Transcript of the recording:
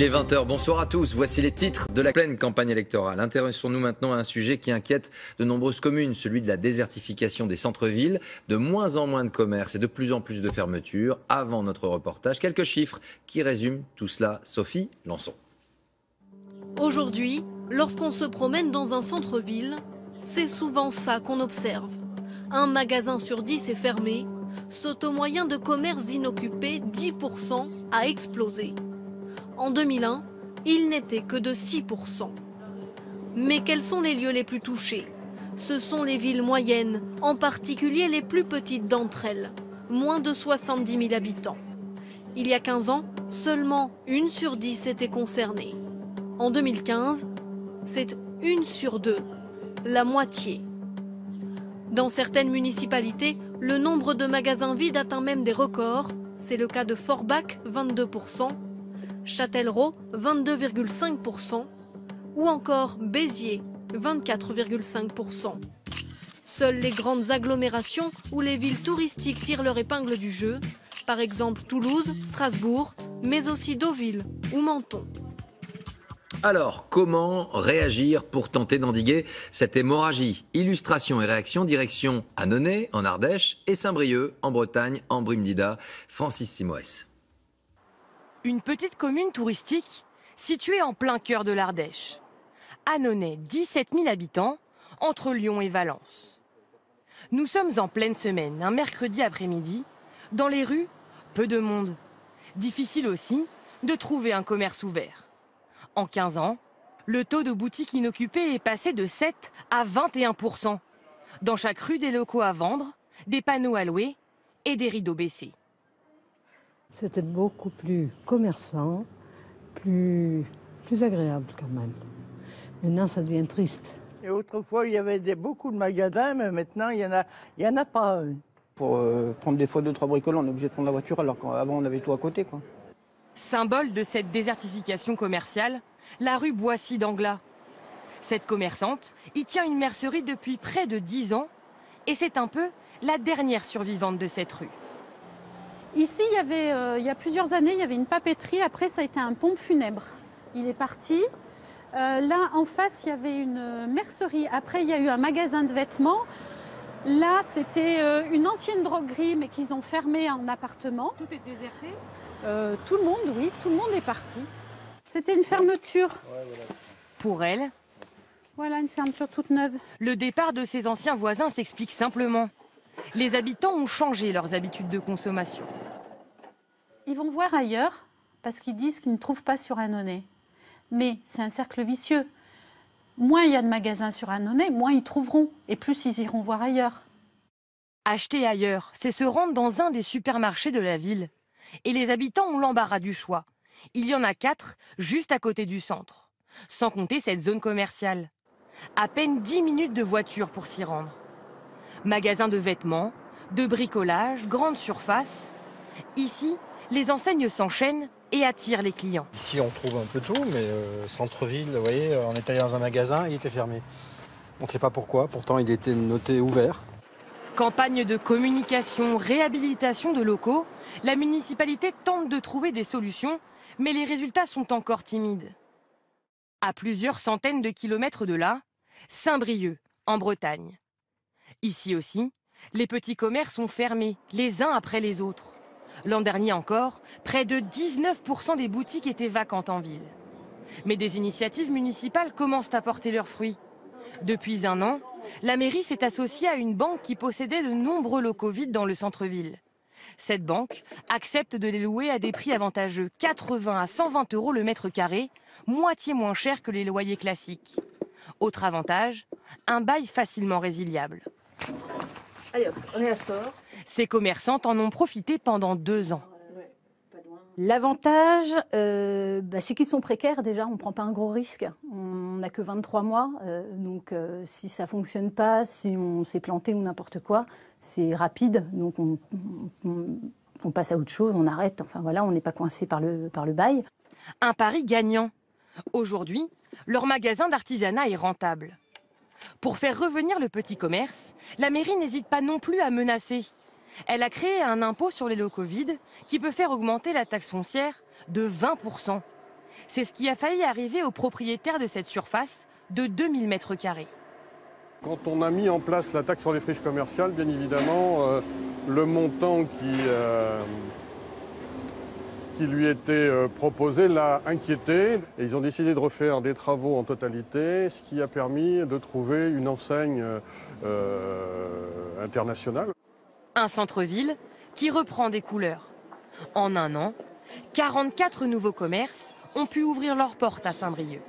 Il est 20h, bonsoir à tous, voici les titres de la pleine campagne électorale. Intéressons-nous maintenant à un sujet qui inquiète de nombreuses communes, celui de la désertification des centres-villes, de moins en moins de commerces et de plus en plus de fermetures. Avant notre reportage, quelques chiffres qui résument tout cela. Sophie Lançon. Aujourd'hui, lorsqu'on se promène dans un centre-ville, c'est souvent ça qu'on observe. Un magasin sur 10 est fermé, ce taux moyen de commerce inoccupé, 10%, a explosé. En 2001, il n'était que de 6%. Mais quels sont les lieux les plus touchés? Ce sont les villes moyennes, en particulier les plus petites d'entre elles, moins de 70 000 habitants. Il y a 15 ans, seulement 1 sur 10 était concernée. En 2015, c'est 1 sur 2, la moitié. Dans certaines municipalités, le nombre de magasins vides atteint même des records. C'est le cas de Forbach, 22%. Châtellerault, 22,5%, ou encore Béziers, 24,5%. Seules les grandes agglomérations ou les villes touristiques tirent leur épingle du jeu, par exemple Toulouse, Strasbourg, mais aussi Deauville ou Menton. Alors, comment réagir pour tenter d'endiguer cette hémorragie? Illustration et réaction, direction Annonay en Ardèche et Saint-Brieuc en Bretagne, en Brimdida, Francis Simoès. Une petite commune touristique située en plein cœur de l'Ardèche. Annonay, 17 000 habitants, entre Lyon et Valence. Nous sommes en pleine semaine, un mercredi après-midi. Dans les rues, peu de monde. Difficile aussi de trouver un commerce ouvert. En 15 ans, le taux de boutiques inoccupées est passé de 7 à 21%. Dans chaque rue, des locaux à vendre, des panneaux à louer et des rideaux baissés. C'était beaucoup plus commerçant, plus agréable quand même. Maintenant, ça devient triste. Et autrefois, il y avait beaucoup de magasins, mais maintenant, il y en a pas. Pour prendre des fois 2-3 bricoles, on est obligé de prendre la voiture, alors qu'avant, on avait tout à côté, quoi. Symbole de cette désertification commerciale, la rue Boissy d'Anglas. Cette commerçante y tient une mercerie depuis près de 10 ans, et c'est un peu la dernière survivante de cette rue. Ici, il y a plusieurs années, il y avait une papeterie. Après, ça a été un pompe funèbre. Il est parti. Là, en face, il y avait une mercerie. Après, il y a eu un magasin de vêtements. Là, c'était une ancienne droguerie, mais qu'ils ont fermée en appartement. Tout est déserté? Tout le monde, oui. Tout le monde est parti. C'était une fermeture. Ouais, voilà. Pour elle, voilà, une fermeture toute neuve. Le départ de ses anciens voisins s'explique simplement. Les habitants ont changé leurs habitudes de consommation. Ils vont voir ailleurs parce qu'ils disent qu'ils ne trouvent pas sur Annonay. Mais c'est un cercle vicieux. Moins il y a de magasins sur Annonay, moins ils trouveront. Et plus ils iront voir ailleurs. Acheter ailleurs, c'est se rendre dans un des supermarchés de la ville. Et les habitants ont l'embarras du choix. Il y en a 4 juste à côté du centre. Sans compter cette zone commerciale. À peine 10 minutes de voiture pour s'y rendre. Magasins de vêtements, de bricolage, grandes surfaces. Ici, les enseignes s'enchaînent et attirent les clients. Ici, on trouve un peu tout, mais centre-ville, vous voyez, on est allé dans un magasin, il était fermé. On ne sait pas pourquoi, pourtant il était noté ouvert. Campagne de communication, réhabilitation de locaux, la municipalité tente de trouver des solutions, mais les résultats sont encore timides. À plusieurs centaines de kilomètres de là, Saint-Brieuc, en Bretagne. Ici aussi, les petits commerces sont fermés, les uns après les autres. L'an dernier encore, près de 19% des boutiques étaient vacantes en ville. Mais des initiatives municipales commencent à porter leurs fruits. Depuis un an, la mairie s'est associée à une banque qui possédait de nombreux locaux vides dans le centre-ville. Cette banque accepte de les louer à des prix avantageux, 80 à 120 euros le mètre carré, moitié moins cher que les loyers classiques. Autre avantage, un bail facilement résiliable. Allez, on réassort. Ces commerçantes en ont profité pendant 2 ans. L'avantage, c'est qu'ils sont précaires déjà, on ne prend pas un gros risque. On n'a que 23 mois, donc si ça ne fonctionne pas, si on s'est planté ou n'importe quoi, c'est rapide. Donc on passe à autre chose, on arrête, enfin voilà, on n'est pas coincé par le bail. Un pari gagnant. Aujourd'hui, leur magasin d'artisanat est rentable. Pour faire revenir le petit commerce, la mairie n'hésite pas non plus à menacer. Elle a créé un impôt sur les locaux vides qui peut faire augmenter la taxe foncière de 20%. C'est ce qui a failli arriver au propriétaire de cette surface de 2000 mètres carrés. Quand on a mis en place la taxe sur les friches commerciales, bien évidemment, le montant qui lui était proposé l'a inquiété. Et ils ont décidé de refaire des travaux en totalité, ce qui a permis de trouver une enseigne internationale. Un centre-ville qui reprend des couleurs. En un an, 44 nouveaux commerces ont pu ouvrir leurs portes à Saint-Brieuc.